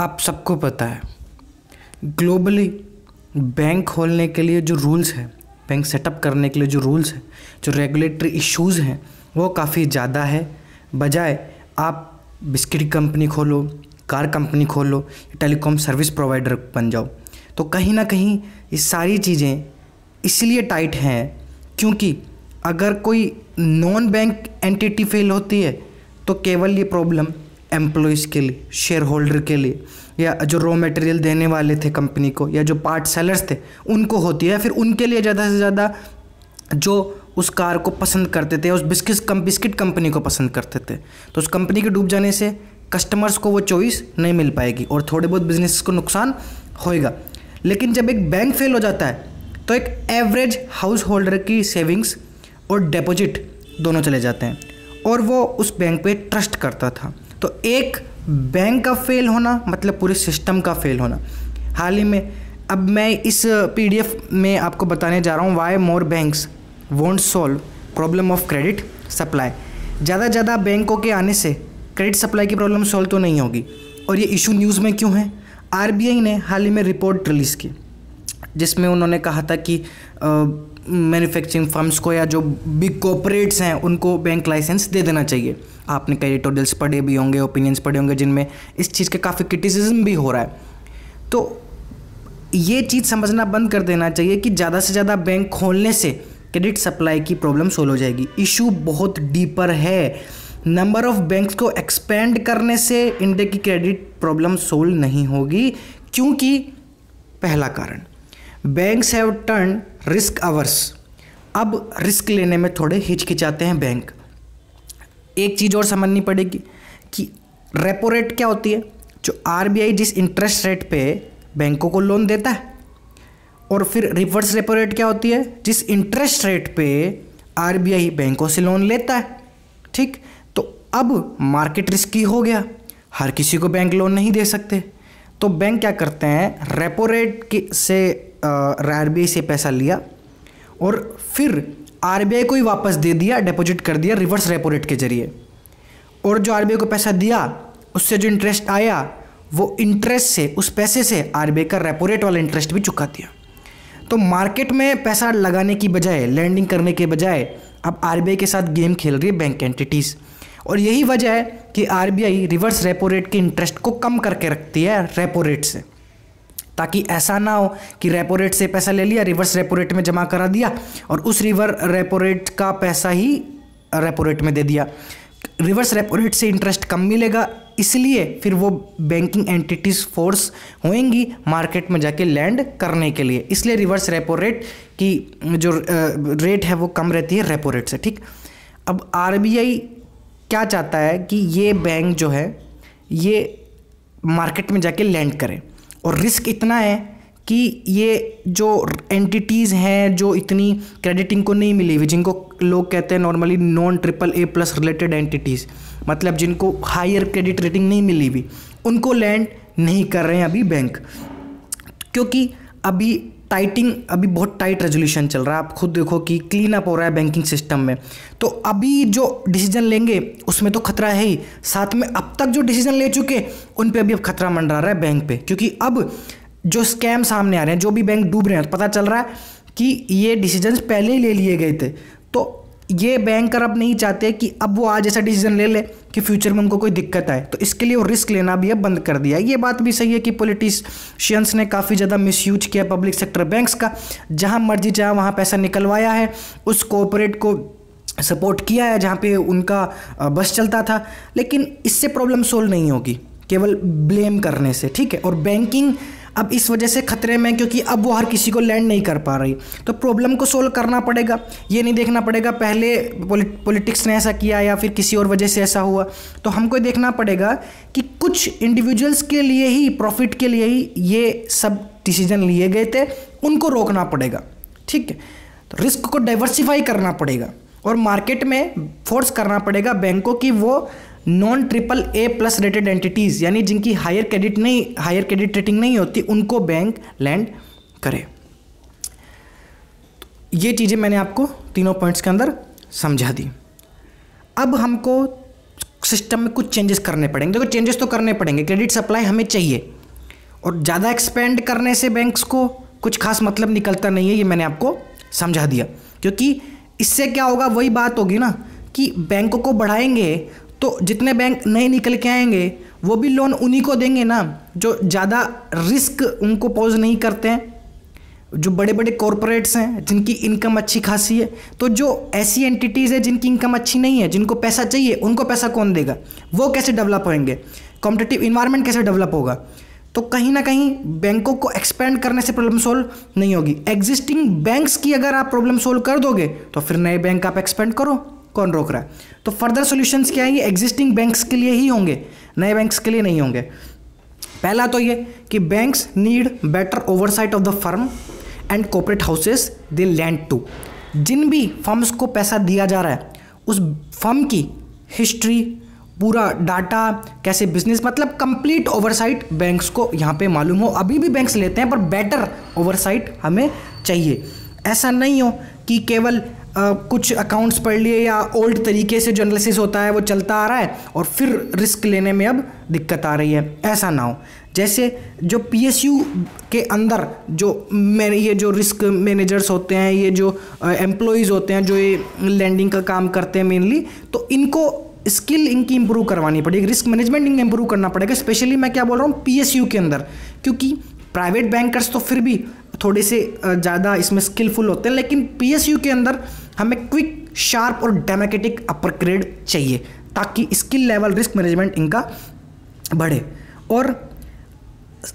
आप सबको पता है ग्लोबली बैंक खोलने के लिए जो रूल्स हैं, बैंक सेटअप करने के लिए जो रूल्स हैं, जो रेगुलेटरी इश्यूज़ हैं वो काफ़ी ज़्यादा है। बजाय आप बिस्किट कंपनी खोलो, कार कंपनी खोलो, टेलीकॉम सर्विस प्रोवाइडर बन जाओ, तो कहीं ना कहीं ये सारी चीज़ें इसलिए टाइट हैं क्योंकि अगर कोई नॉन बैंक एंटिटी फेल होती है तो केवल ये प्रॉब्लम एम्प्लॉइज़ के लिए, शेयर होल्डर के लिए, या जो रॉ मटेरियल देने वाले थे कंपनी को, या जो पार्ट सेलर्स थे उनको होती है, फिर उनके लिए ज़्यादा से ज़्यादा जो उस कार को पसंद करते थे, उस बिस्किट कंपनी को पसंद करते थे, तो उस कंपनी के डूब जाने से कस्टमर्स को वो चॉइस नहीं मिल पाएगी और थोड़े बहुत बिजनेस को नुकसान होएगा। लेकिन जब एक बैंक फेल हो जाता है तो एक एवरेज हाउस होल्डर की सेविंग्स और डिपॉजिट दोनों चले जाते हैं और वो उस बैंक पे ट्रस्ट करता था। तो एक बैंक का फेल होना मतलब पूरे सिस्टम का फेल होना। हाल ही में अब मैं इस पीडीएफ में आपको बताने जा रहा हूँ why more banks won't solve problem of credit supply. ज़्यादा बैंकों के आने से क्रेडिट सप्लाई की प्रॉब्लम सॉल्व तो नहीं होगी। और ये इशू न्यूज़ में क्यों है? आरबीआई ने हाल ही में रिपोर्ट रिलीज़ की जिसमें उन्होंने कहा था कि मैन्युफैक्चरिंग फर्म्स को या जो बिग कॉर्पोरेट्स हैं उनको बैंक लाइसेंस दे देना चाहिए। आपने कई एडिटोरियल्स पढ़े भी होंगे, ओपिनियंस पढ़े होंगे जिनमें इस चीज़ के काफ़ी क्रिटिसिज्म भी हो रहा है। तो ये चीज़ समझना बंद कर देना चाहिए कि ज़्यादा से ज़्यादा बैंक खोलने से क्रेडिट सप्लाई की प्रॉब्लम सोल्व हो जाएगी। इशू बहुत डीपर है। नंबर ऑफ बैंक्स को एक्सपेंड करने से इंडिया की क्रेडिट प्रॉब्लम सोल्व नहीं होगी क्योंकि पहला कारण banks have turn risk averse. अब रिस्क लेने में थोड़े हिचकिचाते हैं बैंक। एक चीज़ और समझनी पड़ेगी कि रेपो रेट क्या होती है, जो आरबीआई जिस इंटरेस्ट रेट पे बैंकों को लोन देता है, और फिर रिवर्स रेपो रेट क्या होती है, जिस इंटरेस्ट रेट पे आरबीआई बैंकों से लोन लेता है। ठीक, तो अब मार्केट रिस्की हो गया, हर किसी को बैंक लोन नहीं दे सकते, तो बैंक क्या करते हैं, रेपो रेट से आरबीआई से पैसा लिया और फिर आरबीआई को ही वापस दे दिया, डिपॉजिट कर दिया रिवर्स रेपो रेट के जरिए। और जो आरबीआई को पैसा दिया उससे जो इंटरेस्ट आया वो इंटरेस्ट से, उस पैसे से आरबीआई का रेपो रेट वाला इंटरेस्ट भी चुका दिया। तो मार्केट में पैसा लगाने की बजाय, लैंडिंग करने के बजाय अब आरबीआई के साथ गेम खेल रही है बैंक एंटिटीज़। और यही वजह है कि आरबीआई रिवर्स रेपो रेट के इंटरेस्ट को कम करके रखती है रेपो रेट से, ताकि ऐसा ना हो कि रेपो रेट से पैसा ले लिया, रिवर्स रेपो रेट में जमा करा दिया और उस रेपो रेट का पैसा ही रेपो रेट में दे दिया। रिवर्स रेपो रेट से इंटरेस्ट कम मिलेगा, इसलिए फिर वो बैंकिंग एंटिटीज़ फोर्स होंगी मार्केट में जाके लैंड करने के लिए, इसलिए रिवर्स रेपो रेट की जो रेट है वो कम रहती है रेपो रेट से। ठीक, अब आरबीआई क्या चाहता है कि ये बैंक जो है ये मार्केट में जाके लैंड करे, और रिस्क इतना है कि ये जो एंटिटीज़ हैं जो इतनी क्रेडिटिंग को नहीं मिली हुई, जिनको लोग कहते हैं normally non triple A plus related entities, मतलब जिनको हायर क्रेडिट रेटिंग नहीं मिली हुई, उनको लैंड नहीं कर रहे हैं अभी बैंक, क्योंकि अभी टाइटिंग, अभी बहुत टाइट रेजोल्यूशन चल रहा है। आप खुद देखो कि क्लीन अप हो रहा है बैंकिंग सिस्टम में, तो अभी जो डिसीजन लेंगे उसमें तो खतरा है ही, साथ में अब तक जो डिसीजन ले चुके उन पे अभी अब खतरा मंडरा रहा है बैंक पे, क्योंकि अब जो स्कैम सामने आ रहे हैं, जो भी बैंक डूब रहे हैं, पता चल रहा है कि ये डिसीजन पहले ही ले लिए गए थे। तो ये बैंकर अब नहीं चाहते कि अब वो आज ऐसा डिसीजन ले ले कि फ्यूचर में उनको कोई दिक्कत आए, तो इसके लिए वो रिस्क लेना भी अब बंद कर दिया। ये बात भी सही है कि पॉलिटिशियंस ने काफ़ी ज़्यादा मिसयूज किया पब्लिक सेक्टर बैंक्स का, जहाँ मर्जी चाहे वहाँ पैसा निकलवाया है, उस कॉर्पोरेट को सपोर्ट किया है जहाँ पे उनका बस चलता था, लेकिन इससे प्रॉब्लम सोल्व नहीं होगी केवल ब्लेम करने से। ठीक है, और बैंकिंग अब इस वजह से खतरे में, क्योंकि अब वो हर किसी को लैंड नहीं कर पा रही, तो प्रॉब्लम को सोल्व करना पड़ेगा। ये नहीं देखना पड़ेगा पहले पॉलिटिक्स ने ऐसा किया या फिर किसी और वजह से ऐसा हुआ, तो हमको देखना पड़ेगा कि कुछ इंडिविजुअल्स के लिए ही, प्रॉफिट के लिए ही ये सब डिसीजन लिए गए थे, उनको रोकना पड़ेगा। ठीक है, तो रिस्क को डाइवर्सिफाई करना पड़ेगा और मार्केट में फोर्स करना पड़ेगा बैंकों की वो non triple A plus rated entities, यानी जिनकी हायर क्रेडिट रेटिंग नहीं होती, उनको बैंक लैंड करे। ये चीज़ें मैंने आपको तीनों पॉइंट्स के अंदर समझा दी। अब हमको सिस्टम में कुछ चेंजेस करने पड़ेंगे। देखो चेंजेस तो करने पड़ेंगे, क्रेडिट सप्लाई हमें चाहिए और ज़्यादा एक्सपेंड करने से बैंक्स को कुछ खास मतलब निकलता नहीं है, ये मैंने आपको समझा दिया। क्योंकि इससे क्या होगा, वही बात होगी ना कि बैंकों को बढ़ाएंगे तो जितने बैंक नए निकल के आएंगे वो भी लोन उन्हीं को देंगे ना जो ज़्यादा रिस्क उनको पोज नहीं करते हैं, जो बड़े बड़े कॉरपोरेट्स हैं जिनकी इनकम अच्छी खासी है। तो जो ऐसी एंटिटीज़ है जिनकी इनकम अच्छी नहीं है, जिनको पैसा चाहिए, उनको पैसा कौन देगा, वो कैसे डेवलप होंगे, कॉम्पिटिटिव इन्वायरमेंट कैसे डेवलप होगा। तो कहीं ना कहीं बैंकों को एक्सपेंड करने से प्रॉब्लम सोल्व नहीं होगी। एग्जिस्टिंग बैंक्स की अगर आप प्रॉब्लम सोल्व कर दोगे तो फिर नए बैंक आप एक्सपेंड करो, कौन रोक रहा है। तो फर्दर सॉल्यूशंस क्या है, ये एग्जिस्टिंग बैंक्स के लिए ही होंगे, नए बैंक्स के लिए नहीं होंगे। पहला तो ये कि banks need better oversight of the firm and corporate houses they lend to. जिन भी फर्म्स को पैसा दिया जा रहा है उस फर्म की हिस्ट्री, पूरा डाटा, कैसे बिजनेस, मतलब कंप्लीट ओवरसाइट बैंक्स को यहाँ पे मालूम हो। अभी भी बैंक्स लेते हैं पर बेटर ओवरसाइट हमें चाहिए। ऐसा नहीं हो कि केवल कुछ अकाउंट्स पढ़ लिए या ओल्ड तरीके से जो एनालिसिस होता है वो चलता आ रहा है और फिर रिस्क लेने में अब दिक्कत आ रही है, ऐसा ना हो। जैसे जो पीएसयू के अंदर जो ये जो रिस्क मैनेजर्स होते हैं, ये जो एम्प्लॉइज़ होते हैं जो ये लैंडिंग का काम करते हैं मेनली, तो इनको स्किल इनकी इम्प्रूव करवानी पड़ेगी, रिस्क मैनेजमेंट इनका इम्प्रूव करना पड़ेगा। स्पेशली मैं क्या बोल रहा हूँ, पीएसयू के अंदर, क्योंकि प्राइवेट बैंकर्स तो फिर भी थोड़े से ज़्यादा इसमें स्किलफुल होते हैं, लेकिन पीएसयू के अंदर हमें क्विक, शार्प और डेमोक्रेटिक अपर ग्रेड चाहिए ताकि स्किल लेवल, रिस्क मैनेजमेंट इनका बढ़े। और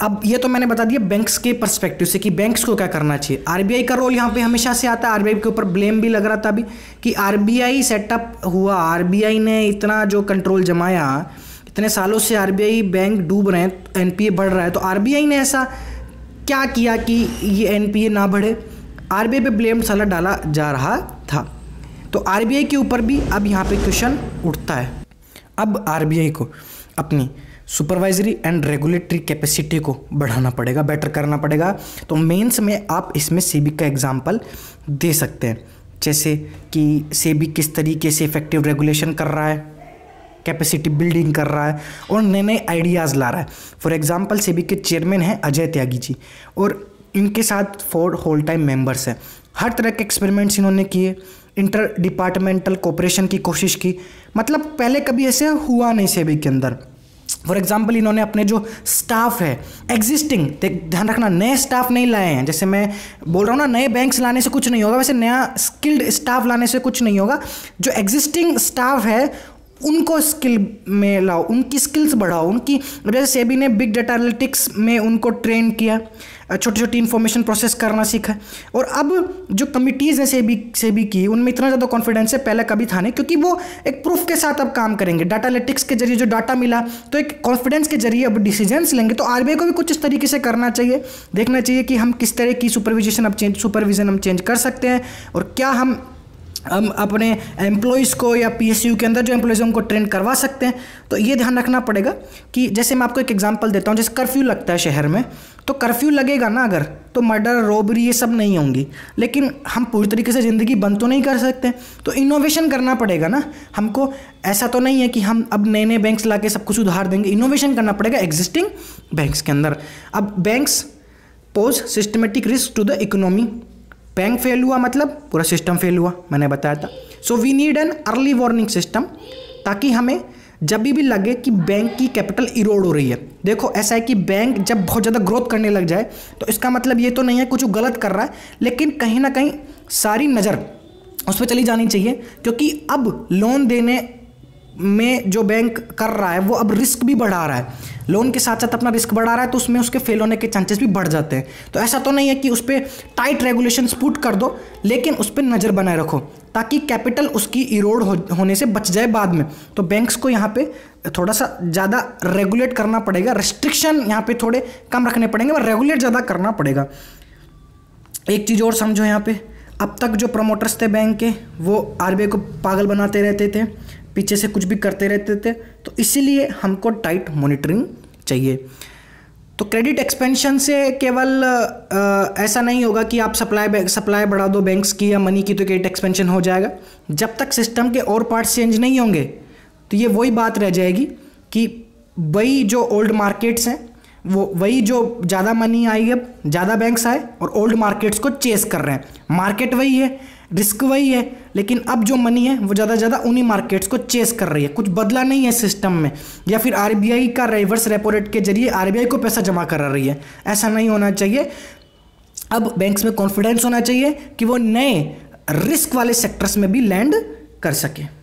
अब ये तो मैंने बता दिया बैंक्स के पर्सपेक्टिव से कि बैंक्स को क्या करना चाहिए। आरबीआई का रोल यहाँ पे हमेशा से आता है, आरबीआई के ऊपर ब्लेम भी लग रहा था अभी कि आरबीआई सेटअप हुआ, आरबीआई ने इतना जो कंट्रोल जमाया, इतने सालों से आरबीआई बैंक डूब रहे हैं, एनपीए बढ़ रहा है, तो आरबीआई ने ऐसा क्या किया कि ये एनपीए ना बढ़े। आरबीआई पे ब्लेम साला डाला जा रहा था, तो आरबीआई के ऊपर भी अब यहाँ पे क्वेश्चन उठता है। अब आरबीआई को अपनी सुपरवाइजरी एंड रेगुलेटरी कैपेसिटी को बढ़ाना पड़ेगा, बेटर करना पड़ेगा। तो मेंस में आप इसमें सेबी का एग्जाम्पल दे सकते हैं, जैसे कि सेबी किस तरीके से इफेक्टिव रेगुलेशन कर रहा है, कैपेसिटी बिल्डिंग कर रहा है और नए नए आइडियाज़ ला रहा है। फॉर एग्जांपल सेबी के चेयरमैन हैं अजय त्यागी जी और इनके साथ 4 होल टाइम मेंबर्स हैं। हर तरह के एक्सपेरिमेंट्स इन्होंने किए, इंटर डिपार्टमेंटल कोऑपरेशन की कोशिश की, मतलब पहले कभी ऐसे हुआ नहीं सेबी के अंदर। फॉर एग्जाम्पल इन्होंने अपने जो स्टाफ है एग्जिस्टिंग, ध्यान रखना नए स्टाफ नहीं लाए हैं, जैसे मैं बोल रहा हूँ ना नए बैंक्स लाने से कुछ नहीं होगा, वैसे नया स्किल्ड स्टाफ लाने से कुछ नहीं होगा। जो एग्जिस्टिंग स्टाफ है उनको स्किल में लाओ, उनकी स्किल्स बढ़ाओ, उनकी, जैसे सेबी ने बिग डाटा एनालिटिक्स में उनको ट्रेन किया, छोटी छोटी इन्फॉर्मेशन प्रोसेस करना सीखा। और अब जो कमिटीज़ हैं सेबी की, उनमें इतना ज़्यादा कॉन्फिडेंस है, पहले कभी था नहीं, क्योंकि वो एक प्रूफ के साथ अब काम करेंगे। डाटा एनालिटिक्स के जरिए जो डाटा मिला तो एक कॉन्फिडेंस के जरिए अब डिसीजंस लेंगे। तो आरबीआई को भी कुछ इस तरीके से करना चाहिए, देखना चाहिए कि हम किस तरह की सुपरविज़न हम चेंज कर सकते हैं और क्या हम अपने एम्प्लॉइज़ को या पीएसयू के अंदर जो एम्प्लॉइज़ उनको ट्रेन करवा सकते हैं। तो ये ध्यान रखना पड़ेगा कि जैसे मैं आपको एक एग्जांपल देता हूँ, जैसे कर्फ्यू लगता है शहर में, तो कर्फ्यू लगेगा ना अगर, तो मर्डर, रॉबरी ये सब नहीं होंगी, लेकिन हम पूरी तरीके से ज़िंदगी बंद तो नहीं कर सकते, तो इनोवेशन करना पड़ेगा ना हमको। ऐसा तो नहीं है कि हम अब नए नए बैंक्स ला के सब कुछ उधार देंगे, इनोवेशन करना पड़ेगा एग्जिस्टिंग बैंक्स के अंदर। अब banks pose systematic risk to the economy, bank fail हुआ मतलब पूरा सिस्टम फेल हुआ, मैंने बताया था। So we need an early warning system, ताकि हमें जब भी लगे कि बैंक की कैपिटल इरोड हो रही है। देखो ऐसा है कि बैंक जब बहुत ज़्यादा ग्रोथ करने लग जाए तो इसका मतलब ये तो नहीं है कुछ गलत कर रहा है, लेकिन कहीं ना कहीं सारी नज़र उस पर चली जानी चाहिए, क्योंकि अब लोन देने में जो बैंक कर रहा है वो अब रिस्क भी बढ़ा रहा है, लोन के साथ साथ अपना रिस्क बढ़ा रहा है, तो उसमें उसके फेल होने के चांसेस भी बढ़ जाते हैं। तो ऐसा तो नहीं है कि उस पर टाइट रेगुलेशंस पुट कर दो, लेकिन उस पर नज़र बनाए रखो ताकि कैपिटल उसकी इरोड होने से बच जाए बाद में। तो बैंक्स को यहाँ पे थोड़ा सा ज़्यादा रेगुलेट करना पड़ेगा, रेस्ट्रिक्शन यहाँ पे थोड़े कम रखने पड़ेंगे और रेगुलेट ज़्यादा करना पड़ेगा। एक चीज़ और समझो यहाँ पर, अब तक जो प्रमोटर्स थे बैंक के वो आरबीआई को पागल बनाते रहते थे, पीछे से कुछ भी करते रहते थे, तो इसीलिए हमको टाइट मॉनिटरिंग चाहिए। तो क्रेडिट एक्सपेंशन से केवल ऐसा नहीं होगा कि आप सप्लाई बढ़ा दो बैंक्स की या मनी की तो क्रेडिट एक्सपेंशन हो जाएगा। जब तक सिस्टम के और पार्ट्स चेंज नहीं होंगे तो ये वही बात रह जाएगी कि वही जो ओल्ड मार्केट्स हैं वो वही जो ज़्यादा मनी आई, अब ज़्यादा बैंक्स आए और ओल्ड मार्केट्स को चेस कर रहे हैं। मार्केट वही है, रिस्क वही है, लेकिन अब जो मनी है वो ज़्यादा से ज़्यादा उन्हीं मार्केट्स को चेस कर रही है। कुछ बदला नहीं है सिस्टम में, या फिर आरबीआई का रिवर्स रेपो रेट के जरिए आरबीआई को पैसा जमा करा रही है। ऐसा नहीं होना चाहिए। अब बैंक्स में कॉन्फिडेंस होना चाहिए कि वो नए रिस्क वाले सेक्टर्स में भी लैंड कर सके।